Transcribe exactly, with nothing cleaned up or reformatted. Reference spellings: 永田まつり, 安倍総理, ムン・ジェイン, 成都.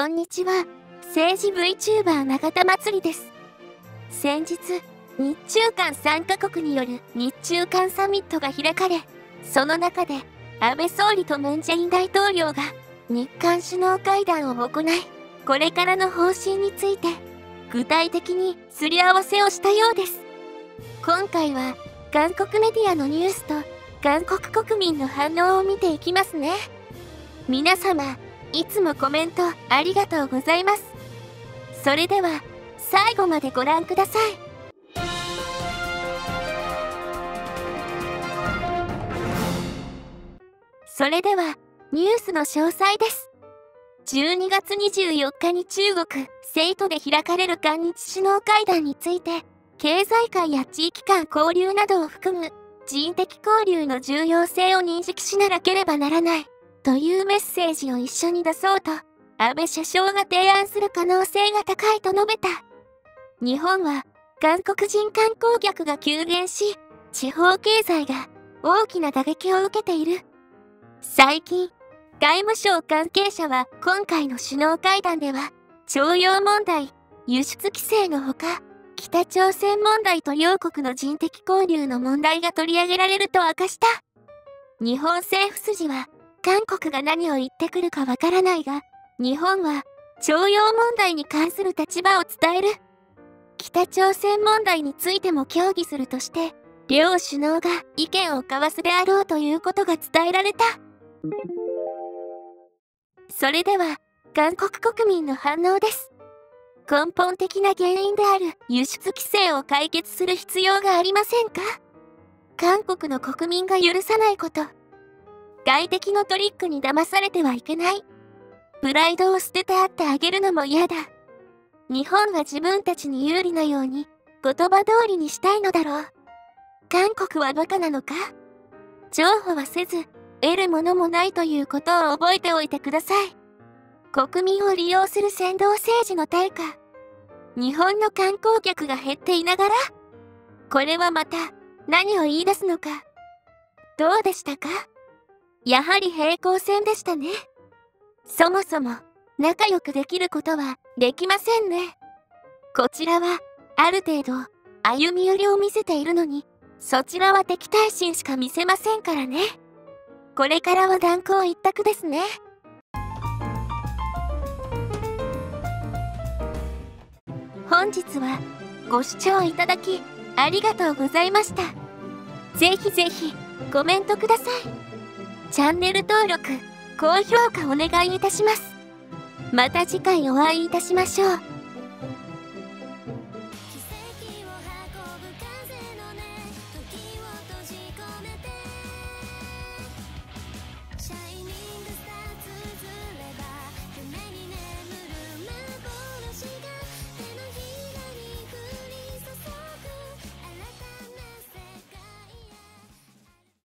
こんにちは、政治 ブイチューバー 永田まつりです。先日、日中韓さんかこくによる日中韓サミットが開かれ、その中で安倍総理とムン・ジェイン大統領が日韓首脳会談を行い、これからの方針について具体的にすり合わせをしたようです。今回は韓国メディアのニュースと韓国国民の反応を見ていきますね。皆様、いつもコメントありがとうございます。それでは最後までご覧ください。それではニュースの詳細です。じゅうにがつにじゅうよっかに中国・成都で開かれる韓日首脳会談について、経済界や地域間交流などを含む人的交流の重要性を認識しなければならないというメッセージを一緒に出そうと、安倍首相が提案する可能性が高いと述べた。日本は韓国人観光客が急減し、地方経済が大きな打撃を受けている。最近、外務省関係者は今回の首脳会談では、徴用問題、輸出規制のほか、北朝鮮問題と両国の人的交流の問題が取り上げられると明かした。日本政府筋は、韓国が何を言ってくるかわからないが、日本は徴用問題に関する立場を伝える。北朝鮮問題についても協議するとして、両首脳が意見を交わすであろうということが伝えられた。それでは韓国国民の反応です。根本的な原因である輸出規制を解決する必要がありませんか。韓国の国民が許さないこと。外敵のトリックに騙されてはいけない。プライドを捨ててあってあげるのも嫌だ。日本は自分たちに有利なように言葉通りにしたいのだろう。韓国はバカなのか。譲歩はせず得るものもないということを覚えておいてください。国民を利用する扇動政治の対価。日本の観光客が減っていながら、これはまた何を言い出すのか。どうでしたか。やはり平行線でしたね。そもそも仲良くできることはできませんね。こちらはある程度歩み寄りを見せているのに、そちらは敵対心しか見せませんからね。これからは断行一択ですね。本日はご視聴いただきありがとうございました。ぜひぜひコメントください。チャンネル登録、高評価お願いいたします。また次回お会いいたしましょう。